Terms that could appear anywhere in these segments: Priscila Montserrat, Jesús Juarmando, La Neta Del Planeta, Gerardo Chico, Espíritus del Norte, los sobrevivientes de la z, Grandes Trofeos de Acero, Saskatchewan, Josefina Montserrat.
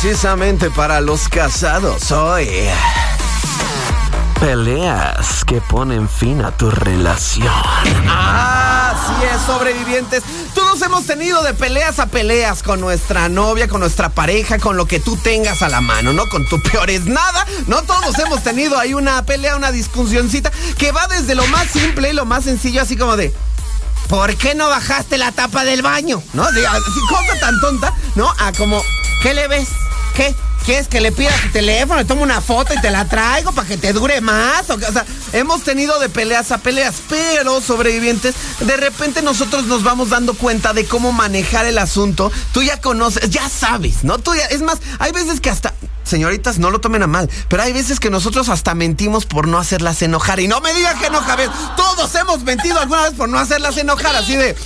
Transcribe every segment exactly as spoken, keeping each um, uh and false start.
precisamente para los casados hoy. Peleas que ponen fin a tu relación. Ah, así es, sobrevivientes. Todos hemos tenido de peleas a peleas con nuestra novia, con nuestra pareja, con lo que tú tengas a la mano, ¿no? Con tu peor es nada, ¿no? Todos hemos tenido ahí una pelea, una discusioncita que va desde lo más simple y lo más sencillo, así como de... ¿Por qué no bajaste la tapa del baño? ¿No? Así, cosa tan tonta, ¿no? A como... ¿Qué le ves? ¿Qué? ¿Quieres que le pida tu teléfono, le tomo una foto y te la traigo para que te dure más? O, o sea, hemos tenido de peleas a peleas, pero sobrevivientes, de repente nosotros nos vamos dando cuenta de cómo manejar el asunto. Tú ya conoces, ya sabes, ¿no? Tú ya, es más, hay veces que hasta... Señoritas, no lo tomen a mal, pero hay veces que nosotros hasta mentimos por no hacerlas enojar. Y no me digan que no, Javier, todos hemos mentido alguna vez por no hacerlas enojar, así de...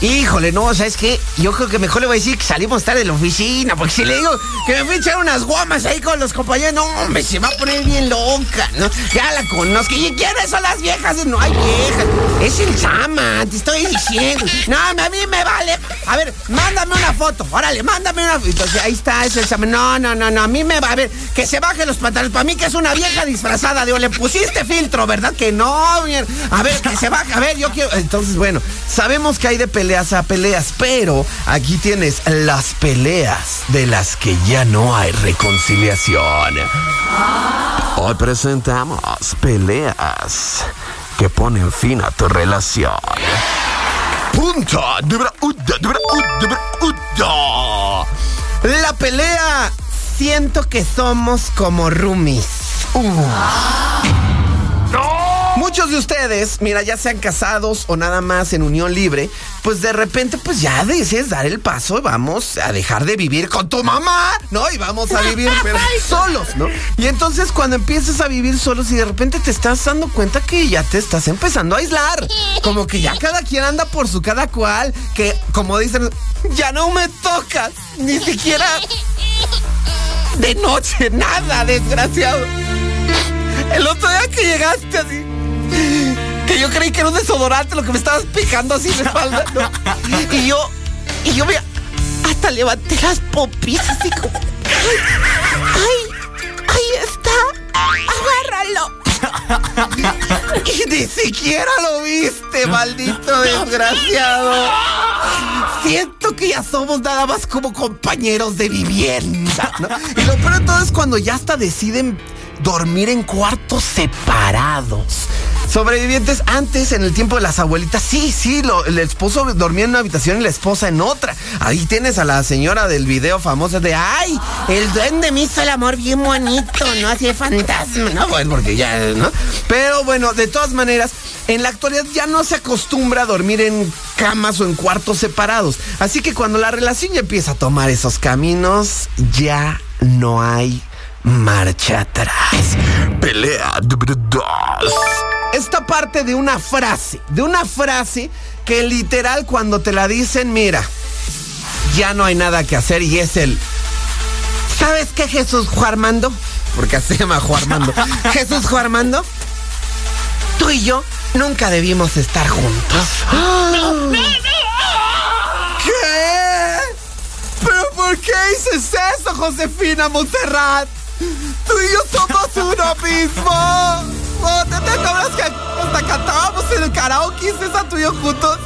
Híjole, no, o sea, es que yo creo que mejor le voy a decir que salimos tarde de la oficina, porque si le digo que me fui a echar unas guamas ahí con los compañeros, no, hombre, se va a poner bien loca, ¿no? Ya la conozco, ¿y quiénes son las viejas? No hay viejas, es el Sama, te estoy diciendo. No, a mí me vale, a ver, mándame una foto, órale, mándame una foto, ahí está, es el Sama, no, no, no, no, a mí me va, a ver, que se baje los pantalones, para mí que es una vieja disfrazada, digo, le pusiste filtro, ¿verdad? Que no, bien, a ver, que se baje, a ver, yo quiero, entonces, bueno, sabemos que hay de pelea a peleas, pero aquí tienes las peleas de las que ya no hay reconciliación. Hoy presentamos peleas que ponen fin a tu relación. Punto número uno, número uno, número uno. La pelea, siento que somos como roomies. Uh. Muchos de ustedes, mira, ya sean casados o nada más en unión libre, pues de repente, pues ya decides dar el paso y vamos a dejar de vivir con tu mamá, ¿no? Y vamos a vivir pero solos, ¿no? Y entonces cuando empiezas a vivir solos y de repente te estás dando cuenta que ya te estás empezando a aislar, como que ya cada quien anda por su cada cual, que como dicen, ya no me tocas, ni siquiera de noche, nada, desgraciado. El otro día que llegaste así... Que yo creí que era un desodorante lo que me estabas picando así de espalda, ¿no? Y yo, y yo me hasta levanté las popis así como... ¡Ay! ¡Ahí está! ¡Agárralo! Y ni siquiera lo viste, maldito desgraciado. Siento que ya somos nada más como compañeros de vivienda, ¿no? Y lo peor de todo es cuando ya hasta deciden dormir en cuartos separados. Sobrevivientes, antes, en el tiempo de las abuelitas, sí, sí, lo, el esposo dormía en una habitación y la esposa en otra. Ahí tienes a la señora del video famosa de, ay, el duende me hizo el amor bien bonito, ¿no? Así de fantasma, ¿no? Pues porque ya, ¿no? Pero bueno, de todas maneras, en la actualidad ya no se acostumbra a dormir en camas o en cuartos separados. Así que cuando la relación ya empieza a tomar esos caminos, ya no hay marcha atrás. Pelea número dos. Esta parte de una frase, de una frase que literal cuando te la dicen, mira, ya no hay nada que hacer y es el... ¿Sabes qué, Jesús Juarmando? Porque así se llama Juarmando. Jesús Juarmando, tú y yo nunca debimos estar juntos. No, no, no. ¿Qué? ¿Pero por qué dices eso, Josefina Montserrat? Tú y yo somos uno mismo. Oh, ¿te acuerdas que hasta cantábamos en el karaoke esa tú y yo juntos?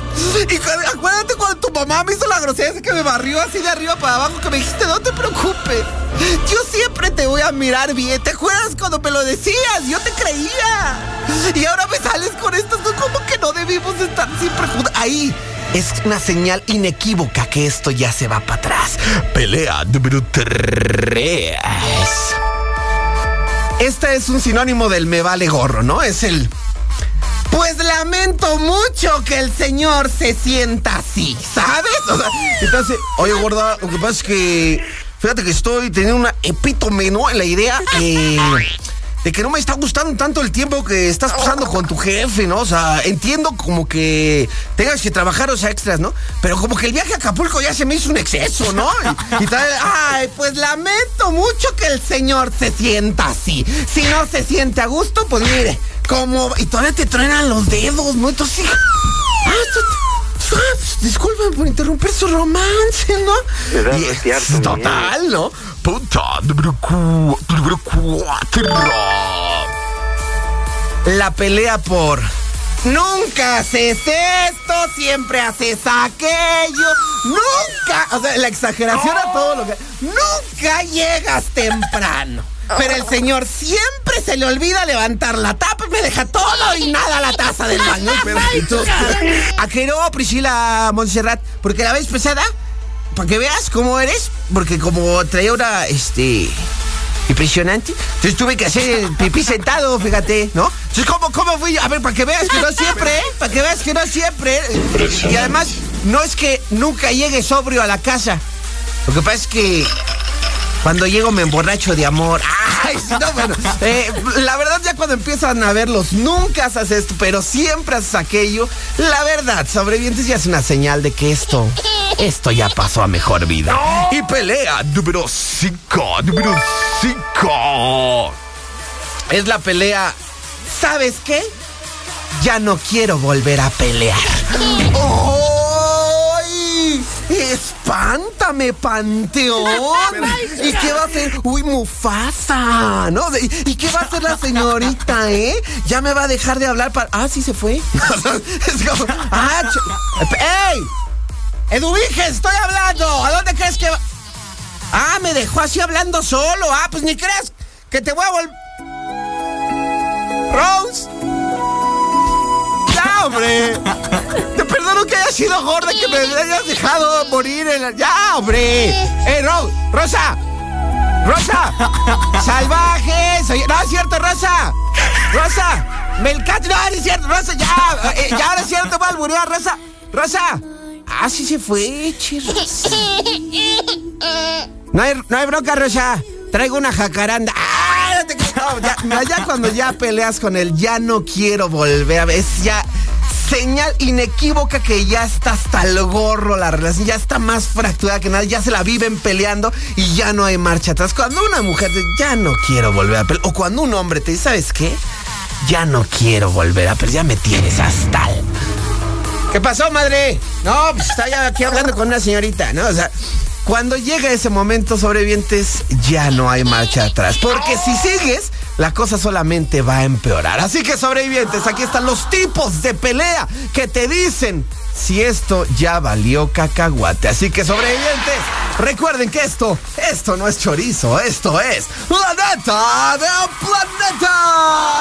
Y acuérdate cuando tu mamá me hizo la grosería que me barrió así de arriba para abajo, que me dijiste, no te preocupes, yo siempre te voy a mirar bien. ¿Te acuerdas cuando me lo decías? Yo te creía. Y ahora me sales con esto, ¿no? Como que no debimos estar siempre juntos. Ahí es una señal inequívoca que esto ya se va para atrás. Pelea número tres. Este es un sinónimo del me vale gorro, ¿no? Es el... Pues lamento mucho que el señor se sienta así, ¿sabes? O sea, entonces, oye, gorda, lo que pasa es que... Fíjate que estoy teniendo una epítome, ¿no? En la idea eh, de que no me está gustando tanto el tiempo que estás pasando con tu jefe, ¿no? O sea, entiendo como que tengas que trabajar, o sea, extras, ¿no? Pero como que el viaje a Acapulco ya se me hizo un exceso, ¿no? Y, y tal, ay, pues lamento mucho que el señor se sienta así. Si no se siente a gusto, pues mire, como... Y todavía te truenan los dedos, ¿no? Entonces, sí. ah, pues, disculpen por interrumpir su romance, ¿no? ¿Verdad? Y es cierto, total, bien. ¿No? Punto número cuatro, número cuatro. La pelea por... Nunca haces esto, siempre haces aquello, nunca, o sea, la exageración no. A todo lo que... Nunca llegas temprano, pero el señor siempre se le olvida levantar la tapa y me deja todo y nada la taza del baño. ¿A qué no, Priscila Montserrat? Porque la vez pesada, para que veas cómo eres, porque como traía una, este... impresionante. Entonces tuve que hacer el pipí sentado, fíjate, ¿no? Entonces, ¿cómo, cómo fui? A ver, para que veas que no siempre, ¿eh? Para que veas que no siempre. Y además, no es que nunca llegue sobrio a la casa. Lo que pasa es que cuando llego me emborracho de amor. Ay, no, bueno. Eh, la verdad, ya cuando empiezan a verlos, nunca haces esto, pero siempre haces aquello. La verdad, sobrevivientes ya es una señal de que esto... Esto ya pasó a mejor vida. ¡No! Y pelea número cinco, número cinco. Es la pelea, ¿sabes qué? Ya no quiero volver a pelear. ¡Ay! ¡Espántame, Panteón! ¿Y qué va a hacer? ¡Uy, Mufasa! ¿No? ¿Y qué va a hacer la señorita, eh? Ya me va a dejar de hablar para... Ah, sí se fue. Es como... ¡Ah! ¡Ey! Eduvige, estoy hablando. ¿A dónde crees que va? Ah, me dejó así hablando solo. Ah, pues ni creas que te voy a volver. Rose. Ya, hombre. Te perdono que hayas sido gorda, que me hayas dejado morir en la... Ya, hombre. Eh, Rose. Rosa. Rosa. Salvaje. Soy... No, es cierto, Rosa. Rosa. Melcat. No, no es cierto, Rosa. Ya, eh, ya, no es cierto. Voy a alburear, Rosa. Rosa. Ah, sí se fue, chirros. No hay, no hay bronca, Rosa. Traigo una jacaranda. ¡Ah! No te... no, ya, ya cuando ya peleas con él, ya no quiero volver a ver. Es ya señal inequívoca que ya está hasta el gorro la relación. Ya está más fracturada que nada. Ya se la viven peleando y ya no hay marcha atrás. Cuando una mujer dice, ya no quiero volver a pelear. O cuando un hombre te dice, ¿sabes qué? Ya no quiero volver a pelear. Ya me tienes hasta el... ¿Qué pasó, madre? No, pues está ya aquí hablando con una señorita, ¿no? O sea, cuando llega ese momento, sobrevivientes, ya no hay marcha atrás. Porque si sigues, la cosa solamente va a empeorar. Así que, sobrevivientes, aquí están los tipos de pelea que te dicen si esto ya valió cacahuate. Así que, sobrevivientes, recuerden que esto, esto no es chorizo, esto es La Neta del Planeta.